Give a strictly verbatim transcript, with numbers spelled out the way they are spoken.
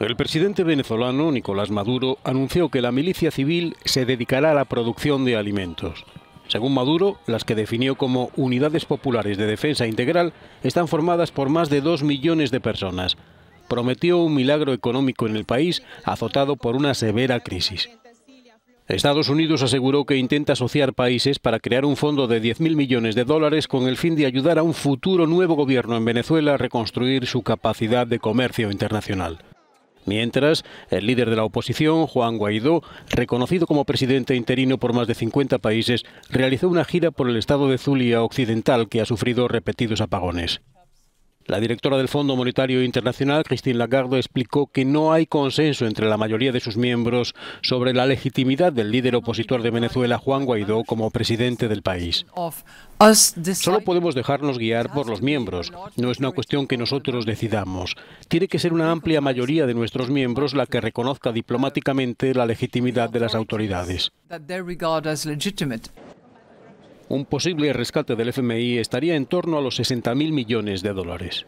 El presidente venezolano, Nicolás Maduro, anunció que la milicia civil se dedicará a la producción de alimentos. Según Maduro, las que definió como Unidades Populares de Defensa Integral están formadas por más de dos millones de personas. Prometió un milagro económico en el país, azotado por una severa crisis. Estados Unidos aseguró que intenta asociar países para crear un fondo de diez mil millones de dólares con el fin de ayudar a un futuro nuevo gobierno en Venezuela a reconstruir su capacidad de comercio internacional. Mientras, el líder de la oposición, Juan Guaidó, reconocido como presidente interino por más de cincuenta países, realizó una gira por el estado de Zulia Occidental, que ha sufrido repetidos apagones. La directora del Fondo Monetario Internacional, Christine Lagarde, explicó que no hay consenso entre la mayoría de sus miembros sobre la legitimidad del líder opositor de Venezuela, Juan Guaidó, como presidente del país. Solo podemos dejarnos guiar por los miembros. No es una cuestión que nosotros decidamos. Tiene que ser una amplia mayoría de nuestros miembros la que reconozca diplomáticamente la legitimidad de las autoridades. Un posible rescate del F M I estaría en torno a los sesenta mil millones de dólares.